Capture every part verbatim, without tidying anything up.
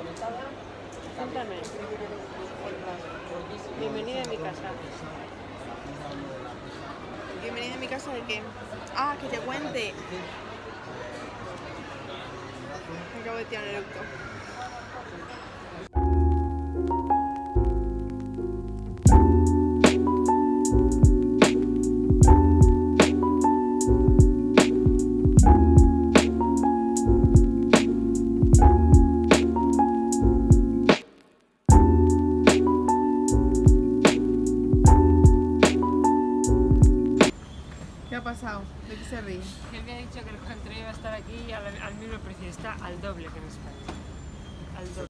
comentada. Cuéntame. Bienvenida a mi casa. Bienvenida a mi casa de qué? Ah, que te cuente. Me acabo de tirar el eructo. ¿Qué ha pasado? ¿De qué se ríe? Que él me ha dicho que el control iba a estar aquí y al, al mismo precio. Está al doble que en España. Al doble.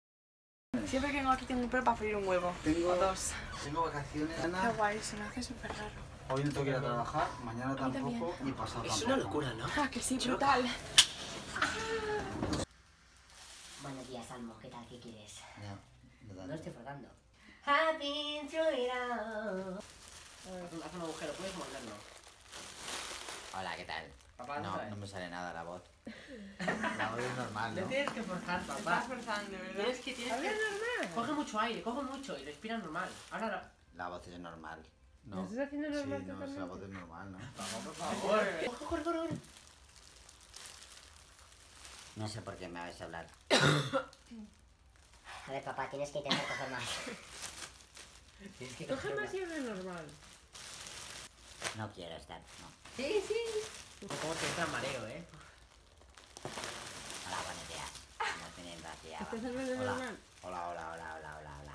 Siempre que vengo aquí tengo un plan para freír un huevo. Tengo dos. Tengo vacaciones. Qué guay, se me hace súper raro. Hoy no tengo que ir a trabajar, mañana tampoco y pasado tampoco. Es una locura, ¿no? Ah, que sí, brutal. Buenos días, Almo. ¿Qué tal? ¿Qué quieres? No, no estoy flotando. Happy Truirao. Haz un agujero, ¿puedes morderlo? Hola, ¿qué tal? Papá, no, no me sale nada la voz. La voz es normal, ¿no? No tienes que forzar, papá. Estás forzando, ¿verdad? Es que tienes que... es normal. Coge mucho aire, coge mucho y respira normal. Ahora la... la voz es normal. ¿No? ¿No estás haciendo normal? Sí, no, la voz es normal, ¿no? Vamos, por favor. Coge, corre, corre, corre. No sé por qué me vais a hablar. A ver, papá, tienes que intentar coger más. Tienes que coger más y es normal. No quiero estar, no. Sí, sí. Como te entra mareo, ¿eh? Hola, buenos días. No tenéis vacía. Hola, hola, hola, hola, hola, hola, hola.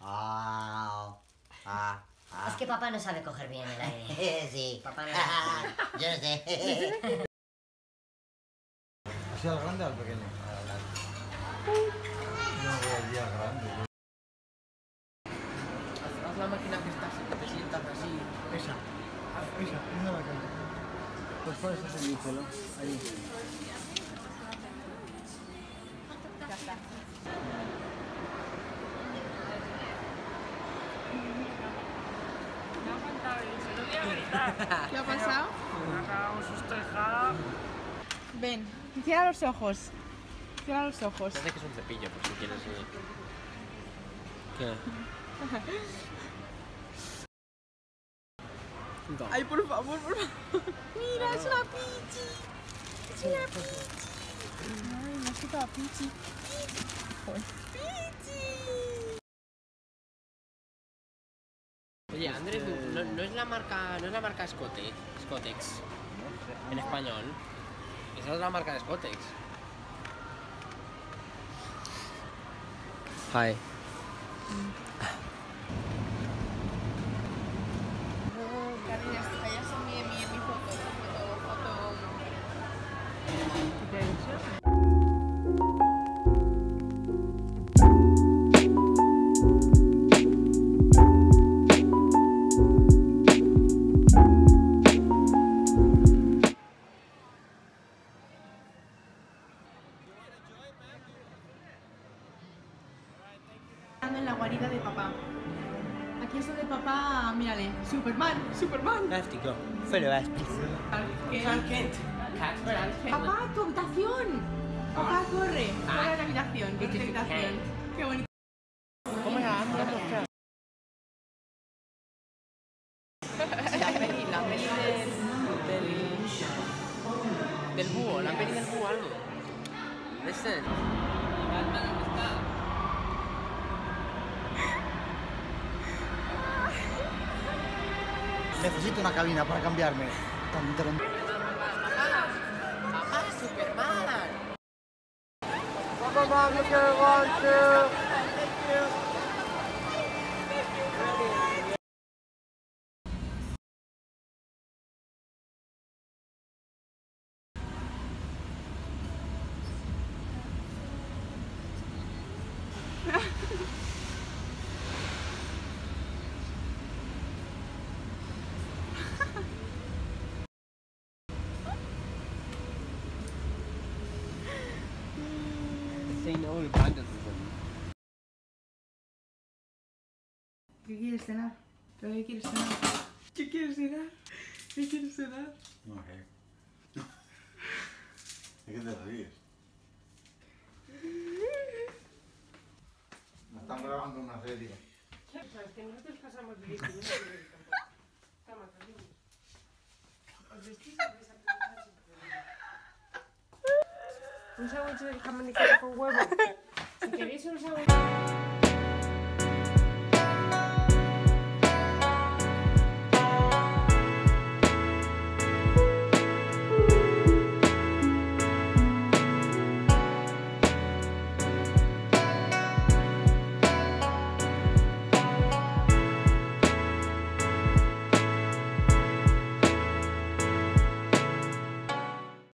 Ah, ah, ah. Es que papá no sabe coger bien el aire. Sí. Papá no sabe. Yo no sé. ¿Ha sido al grande o al pequeño? No voy al día grande. Haz la máquina que estás, que te sientas así, pesa. Esa, es una bacana. Pues por eso es el mícolo. Ahí. Ya está. No aguantaba el dicho, no voy a gritar. ¿Qué ha pasado? Me ha cagado un susto de jada. Ven, cierra los ojos. Cierra los ojos. Parece que es un cepillo, por si quieres ir. ¿Qué? No. Ay, por favor, por favor. Mira, no, no. Es una Pichi. Es una Pichi. Ay, me ha quitado a Pichi. Pichi. Oye, Andrés, ¿no, no es la marca, no es la marca Scotex, Scotex en español? Esa es la marca de Scotex. Hi. En la guarida de papá. Aquí es donde papá, mírale, Superman, Superman. Fantástico, fantástico. Papá, tu habitación. Papá, corre, corre a la habitación, corre a la habitación. Qué bonito. ¿Cómo era? La peli, la peli del... del... del búho, la peli del búho, algo. Listen. Necesito una cabina para cambiarme. Tan, tan. ¡Mamá, Superman! ¡Mamá, me quiero guancho! ¿Qué quieres cenar? ¿Pero qué quieres cenar? ¿Qué quieres cenar? ¿Qué quieres cenar? No sé. ¿De qué te ríes? están grabando una serie. ¿Sabes que nosotros casamos de diez minutos en el campo? Estamos perdidos. Os vestís a veces a sin problema. Un sándwich de jamón y queso con huevo. Si queréis un sándwich...